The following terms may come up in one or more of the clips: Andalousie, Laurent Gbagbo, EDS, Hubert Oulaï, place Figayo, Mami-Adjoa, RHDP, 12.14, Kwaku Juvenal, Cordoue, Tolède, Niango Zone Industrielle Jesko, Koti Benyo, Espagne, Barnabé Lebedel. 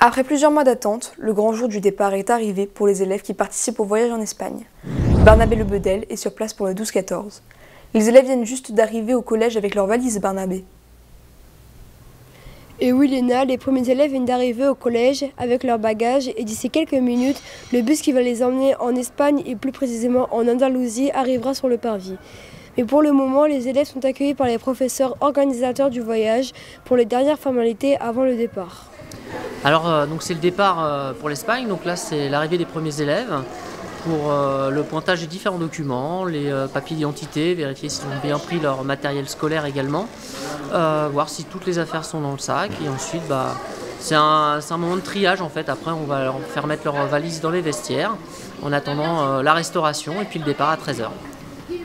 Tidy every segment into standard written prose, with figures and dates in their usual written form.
Après plusieurs mois d'attente, le grand jour du départ est arrivé pour les élèves qui participent au voyage en Espagne. Barnabé Lebedel est sur place pour le 12.14. Les élèves viennent juste d'arriver au collège avec leurs valises, Barnabé. Et oui Léna, les premiers élèves viennent d'arriver au collège avec leurs bagages et d'ici quelques minutes, le bus qui va les emmener en Espagne et plus précisément en Andalousie arrivera sur le parvis. Mais pour le moment, les élèves sont accueillis par les professeurs organisateurs du voyage pour les dernières formalités avant le départ. Alors donc c'est le départ pour l'Espagne, donc là c'est l'arrivée des premiers élèves pour le pointage des différents documents, les papiers d'identité, vérifier s'ils ont bien pris leur matériel scolaire également, voir si toutes les affaires sont dans le sac et ensuite bah, c'est un moment de triage en fait, après on va leur faire mettre leurs valises dans les vestiaires en attendant la restauration et puis le départ à 13 h.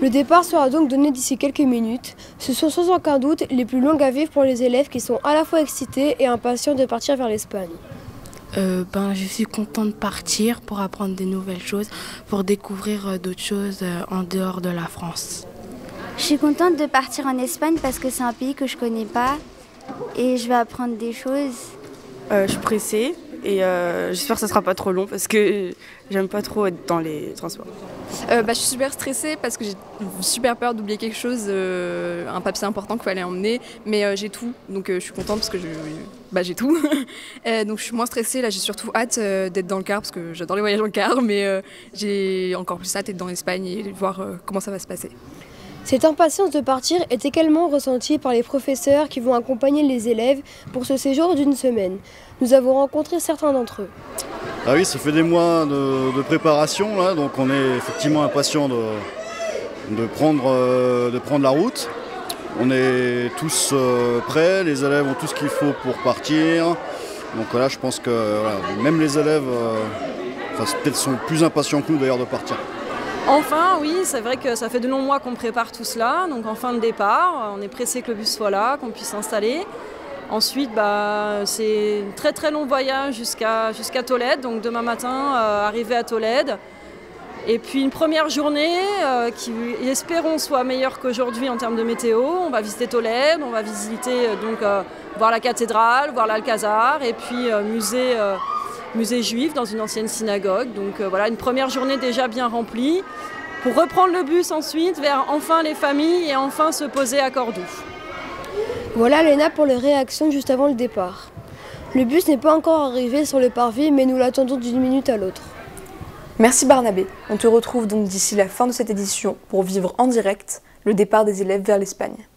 Le départ sera donc donné d'ici quelques minutes. Ce sont sans aucun doute les plus longues à vivre pour les élèves qui sont à la fois excités et impatients de partir vers l'Espagne. Je suis contente de partir pour apprendre de nouvelles choses, pour découvrir d'autres choses en dehors de la France. Je suis contente de partir en Espagne parce que c'est un pays que je ne connais pas et je vais apprendre des choses. Je suis pressée et j'espère que ce ne sera pas trop long parce que j'aime pas trop être dans les transports. Je suis super stressée parce que j'ai super peur d'oublier quelque chose, un papier important qu'il fallait emmener, mais j'ai tout, donc je suis contente parce que j'ai tout. Donc je suis moins stressée, là j'ai surtout hâte d'être dans le car parce que j'adore les voyages en car, mais j'ai encore plus hâte d'être dans l'Espagne et de voir comment ça va se passer. Cette impatience de partir est également ressentie par les professeurs qui vont accompagner les élèves pour ce séjour d'une semaine. Nous avons rencontré certains d'entre eux. Ah oui, ça fait des mois de préparation, là, donc on est effectivement impatients de prendre la route. On est tous prêts, les élèves ont tout ce qu'il faut pour partir. Donc là, je pense que même les élèves peut-être sont plus impatients que nous d'ailleurs de partir. Enfin, oui, c'est vrai que ça fait de longs mois qu'on prépare tout cela, donc enfin le départ, on est pressé que le bus soit là, qu'on puisse s'installer. Ensuite, c'est un très très long voyage jusqu'à Tolède, donc demain matin, arriver à Tolède. Et puis une première journée qui, espérons, soit meilleure qu'aujourd'hui en termes de météo. On va visiter Tolède, on va visiter, voir la cathédrale, voir l'Alcazar, et puis musée juif dans une ancienne synagogue. Donc voilà, une première journée déjà bien remplie pour reprendre le bus ensuite vers enfin les familles et enfin se poser à Cordoue. Voilà Léna pour les réactions juste avant le départ. Le bus n'est pas encore arrivé sur le parvis mais nous l'attendons d'une minute à l'autre. Merci Barnabé, on te retrouve donc d'ici la fin de cette édition pour vivre en direct le départ des élèves vers l'Espagne.